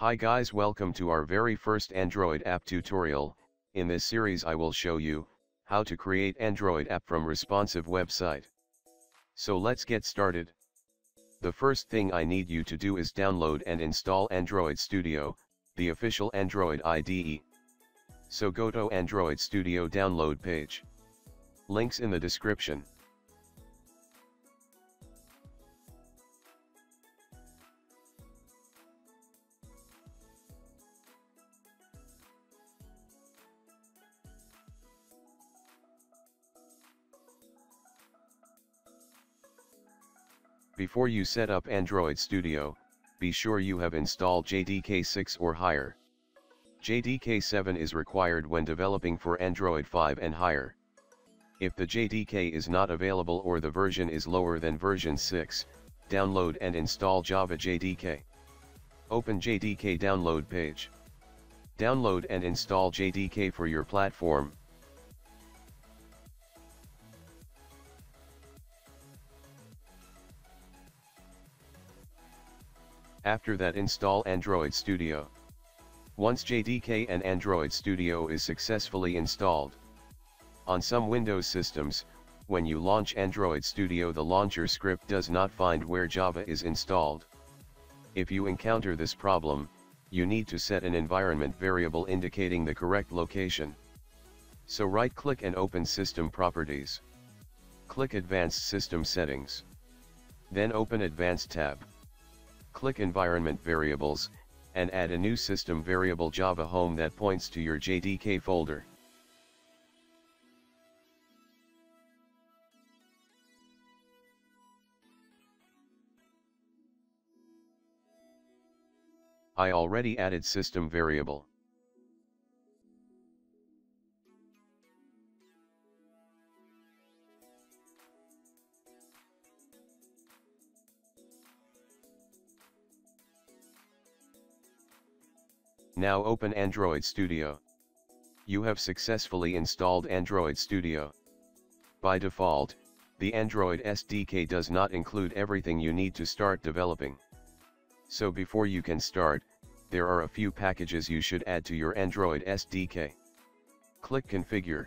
Hi guys, welcome to our very first Android app tutorial. In this series I will show you how to create Android app from responsive website. So let's get started. The first thing I need you to do is download and install Android Studio, the official Android IDE. So go to Android Studio download page. Links in the description. Before you set up Android Studio, be sure you have installed JDK 6 or higher. JDK 7 is required when developing for Android 5 and higher. If the JDK is not available or the version is lower than version 6, download and install Java JDK. Open JDK download page. Download and install JDK for your platform. After that, install Android Studio. Once JDK and Android Studio is successfully installed. On some Windows systems, when you launch Android Studio, the launcher script does not find where Java is installed. If you encounter this problem, you need to set an environment variable indicating the correct location. So right-click and open System Properties. Click Advanced System Settings. Then open Advanced tab. Click Environment Variables, and add a new system variable Java Home that points to your JDK folder. I already added system variable. Now open Android Studio. You have successfully installed Android Studio. By default, the Android SDK does not include everything you need to start developing. So before you can start, there are a few packages you should add to your Android SDK. Click Configure.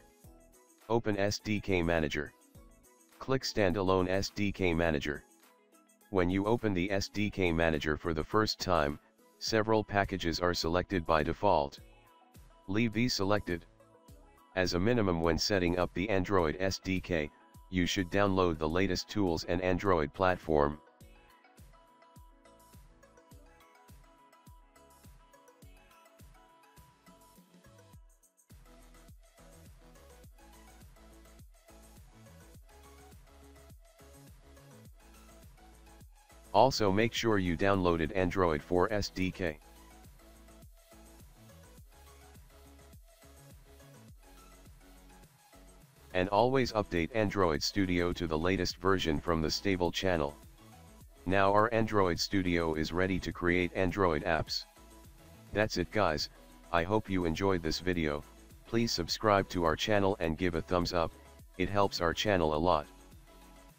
Open SDK Manager. Click Standalone SDK Manager. When you open the SDK Manager for the first time, several packages are selected by default. Leave these selected. As a minimum, when setting up the Android SDK, you should download the latest tools and Android platform. Also make sure you downloaded Android 4 SDK. And always update Android Studio to the latest version from the stable channel. Now our Android Studio is ready to create Android apps. That's it guys, I hope you enjoyed this video. Please subscribe to our channel and give a thumbs up, it helps our channel a lot.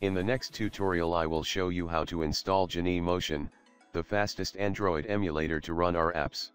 In the next tutorial I will show you how to install Genymotion, the fastest Android emulator to run our apps.